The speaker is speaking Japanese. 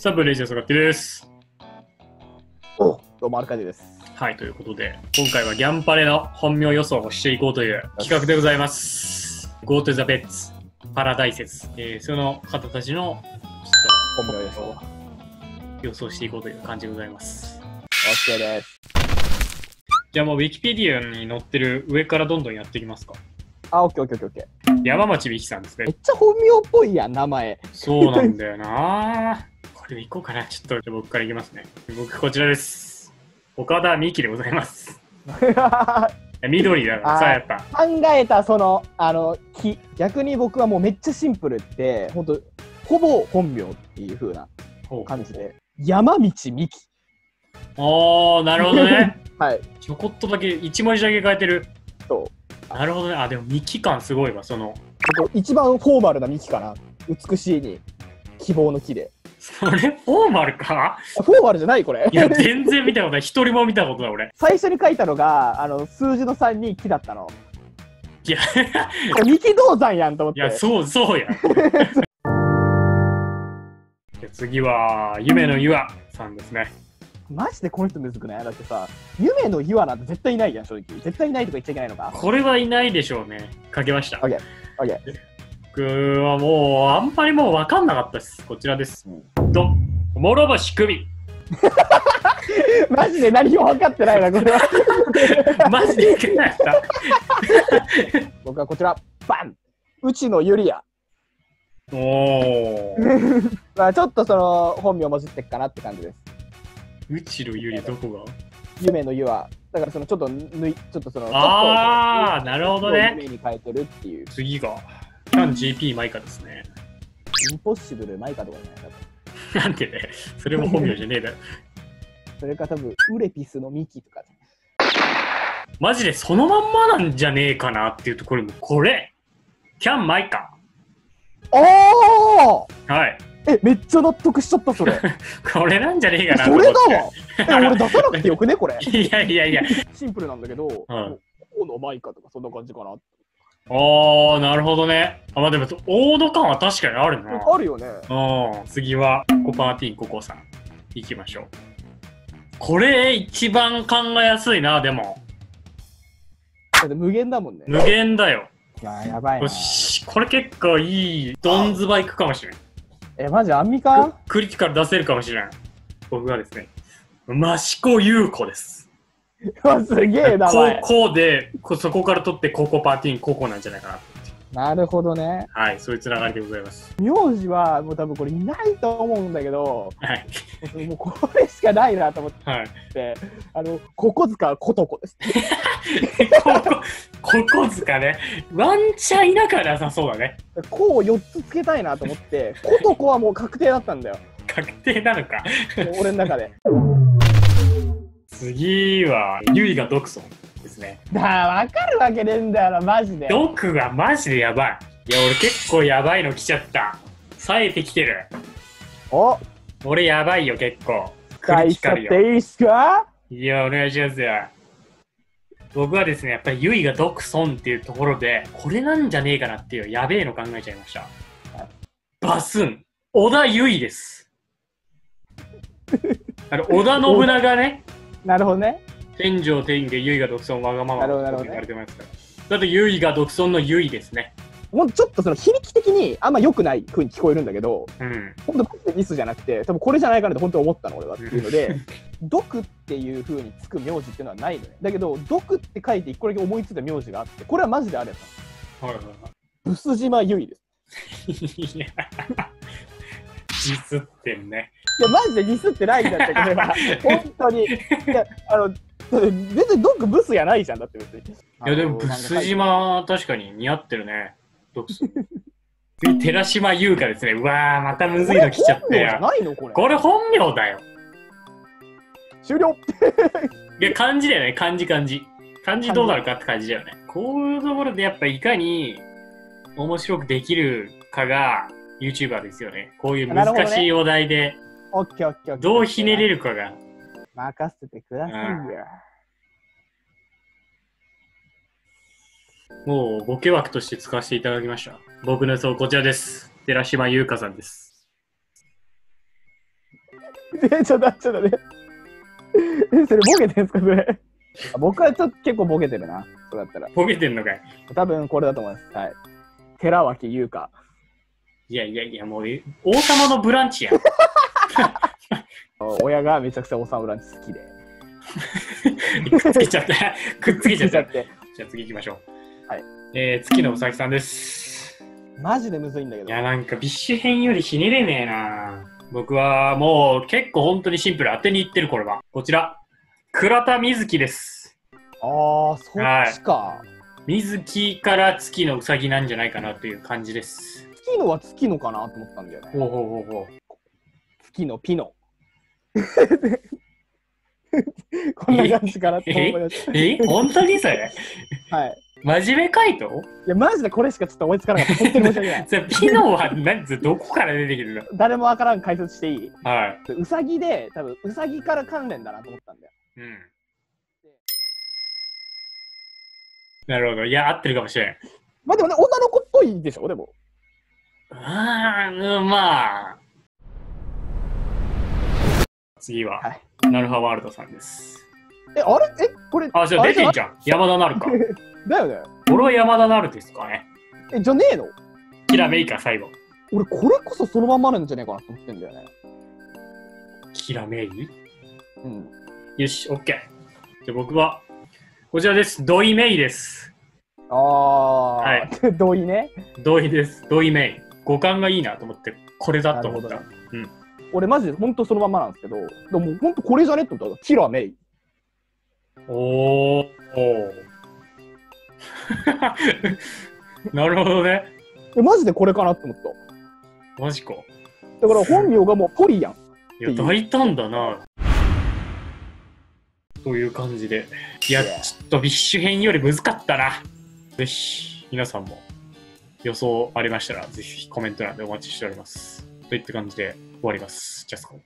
サブレジャー坂木です。どうもアルカディです。はい、ということで、今回はギャンパレの本名予想をしていこうという企画でございます。GO TO THE BEDS パラダイセス。その方たちの本名予想をしていこうという感じでございます。OK です。じゃあもう Wikipedia に載ってる上からどんどんやっていきますか。あ、OK。山町美希さんですね。めっちゃ本名っぽいやん、名前。そうなんだよな。これでいこうかな。ちょっと僕からいきますね。僕、こちらです。岡田美希でございます。緑だからさ、やっぱ。考えた、その、木。逆に僕はもうめっちゃシンプルって、ほんと、ほぼ本名っていう風な感じで。山道美希。おー、なるほどね。はい。ちょこっとだけ、一文字だけ変えてる。そう。なるほどね。あ、でもミキ感すごいわ、その一番フォーマルなミキかな。美しいに希望の木で。それフォーマルか？フォーマルじゃないこれ。いや全然見たことない。一人も見たことない俺。最初に書いたのが数字の3に木だったの。いやミキ銅山やんと思って。いやそうやん。じゃ次は夢のゆあさんですね。マジでこの人むずくない？だってさ、夢の岩なんて絶対いないじゃん、正直。絶対いないとか言っちゃいけないのか。これはいないでしょうね。かけました。OK。OK。僕はもう、あんまりもう分かんなかったです。こちらです。諸星久美。マジで何も分かってないな、これは。マジでいけないな。僕はこちら、バン！内野ゆりや。おー。まあちょっとその、本名もじってっかなって感じです。うちのゆりどこが夢のゆは、だからそのちょっとそのああ、なるほどね。夢に変えてるっていう。次が、キャン GP マイカですね。インポッシブルマイカとかじゃないかと。なんてね、それも本名じゃねえだろ。それか多分、ウレピスのミキとか。マジでそのまんまなんじゃねえかなっていうところも、これキャンマイカ。おーはい。え、めっちゃ納得しちゃった、それ。これなんじゃねえかな。それだわ。俺出さなくてよくね、これ。いや。シンプルなんだけど、王のマイカとかそんな感じかな。ああ、なるほどね。あ、まあでも、王の感は確かにあるな。あるよね。うん。次は、コパーティーンココさん。いきましょう。これ、一番考えやすいな、でも。だって無限だもんね。無限だよ。あ、やばいな。よし、これ結構いい、ドンズバイクかもしれない。え、マジアンミカ？クリティカル出せるかもしれない。僕はですね、益子優子です。すげえな。こうで、そこから取って、ココパーティーン、ココなんじゃないかなって。なるほどね。はい、そういうつながりでございます。名字は、もう多分これいないと思うんだけど、はい。もうこれしかないなと思って、はい。ココ塚ことこです。ココ塚ね。ワンチャンいなくなさそうだね。こう4つつけたいなと思って、ことこはもう確定だったんだよ。確定なのか。俺の中で。次は、ゆいが独尊。ですね。だ、わかるわけねえんだよな、マジで。毒がマジでやばい。いや、俺結構やばいの来ちゃった。冴えてきてる。お、俺やばいよ、結構。クリティカルよ。いいっすか？いや、お願いしますよ。僕はですね、やっぱりユイが毒損っていうところで、これなんじゃねえかなっていうやべえの考えちゃいました。バスン、織田ユイです。織田信長ね。なるほどね。天上天下、ゆいが独尊、わがままと言われてますから。だって、ゆいが独尊のゆいですね。もうちょっとその響き的にあんま良くない風に聞こえるんだけど、ほんとミスじゃなくて、多分これじゃないかなって本当に思ったの、俺はっていうので、毒っていう風につく名字っていうのはないのね。だけど、毒って書いて1個だけ思いついた名字があって、これはマジであれだったの。ブス島ゆいです。いやディスってんね。いや、マジでディスってないんだって、これは。本当に。別にドッグブスやないじゃんだって別に。いやでもブス島確かに似合ってるね。ドッグス。次寺島優香ですね。うわーまたむずいの来ちゃったよ。これ本名だよ。終了。いや漢字だよね、漢字。漢字どうなるかって感じだよね。こういうところでやっぱいかに面白くできるかが YouTuber ですよね。こういう難しいお題でどうひねれるかが。任せてくださいよ。もうボケ枠として使わせていただきました。僕の予想こちらです。寺島優香さんです。ちょっとね。それボケてんすかそれ。僕はちょっと結構ボケてるな。そうだったら。ボケてんのかい。多分これだと思います。はい。寺脇優香。いやいやいや、もう王様のブランチやん。親がめちゃくちゃ王様ブランチ好きで。くっつけちゃった。くっつけちゃった。じゃあ次行きましょう。はい。月のうさぎさんです。マジでむずいんだけど。いやなんかビッシュ編よりひねれねえな。僕はもう結構本当にシンプル当てにいってる。これはこちら倉田瑞希です。あー、そっちか、はい、瑞希から月のうさぎなんじゃないかなという感じです。月のは月のかなと思ったんだよね。ほうほうほうほう。月のピノ。こんな感じかなって思いました。本当にそれ。はい、真面目回答。いやマジでこれしかちょっと思いつかなかった。本当に申し訳ない。ピノは何つどこから出てくるの。誰もわからん。解説していい。はい。ウサギで多分ウサギから関連だなと思ったんだよ。うん、なるほど。いや合ってるかもしれん。まあでもね、女の子っぽいでしょ。でもまあ次は、はい、なるはワールドさんです。あれこれあじゃあ出てんじゃん。山田なるか。だよね。俺は山田なるですかね。じゃねえの。キラメイか最後。俺これこそそのまんまなんじゃねえかなと思ってんだよね。キラメイ。うん、よし、オッケー。じゃあ僕はこちらです。土井メイです。ああ、はい。土井ね。土井です。土井メイ。五感がいいなと思ってこれだと思った。うん、俺マジで本当そのまんまなんですけど、でも本当これじゃねって思ったらキラメイ。おお。なるほどね。マジでこれかなって思った。マジか。だから本名がもうポリやん。いや大胆だな。という感じで、いやちょっとビッシュ編より難かったな。ぜひ皆さんも予想ありましたらぜひコメント欄でお待ちしております。といった感じで終わります。ジャスコ。